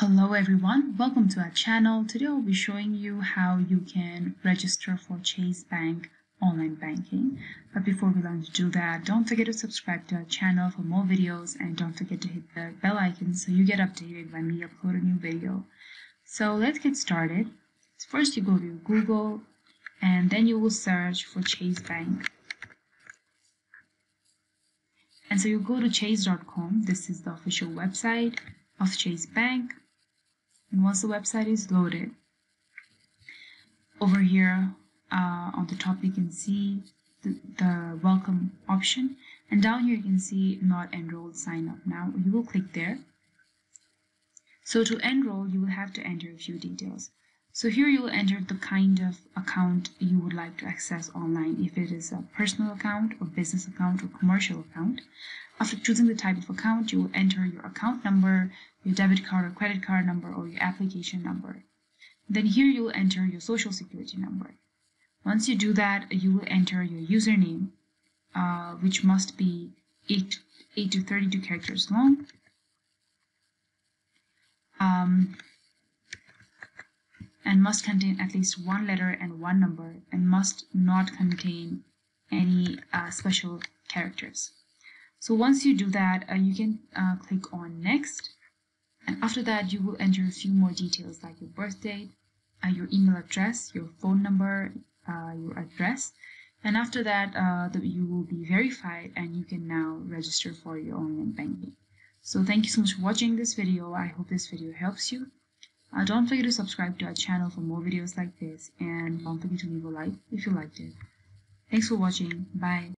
Hello everyone, welcome to our channel. Today I'll be showing you how you can register for Chase Bank online banking. But before we learn to do that, don't forget to subscribe to our channel for more videos and don't forget to hit the bell icon so you get updated when we upload a new video. So let's get started. First you go to Google and then you will search for Chase Bank. And so you go to chase.com. This is the official website of Chase Bank. And once the website is loaded, over here on the top you can see the welcome option, and down here you can see not enrolled, sign up now. You will click there. So to enroll you will have to enter a few details. So here you will enter the kind of account you would like to access online, if it is a personal account or business account or commercial account. After choosing the type of account, you will enter your account number, your debit card or credit card number, or your application number. Then here you will enter your social security number. Once you do that, you will enter your username, which must be 8 to 32 characters long. And must contain at least one letter and one number, and must not contain any special characters. So once you do that, you can click on next, and after that you will enter a few more details like your birth date, your email address, your phone number, your address, and after that you will be verified and you can now register for your online banking. So thank you so much for watching this video. I hope this video helps you. Don't forget to subscribe to our channel for more videos like this, and don't forget to leave a like if you liked it. Thanks for watching. Bye.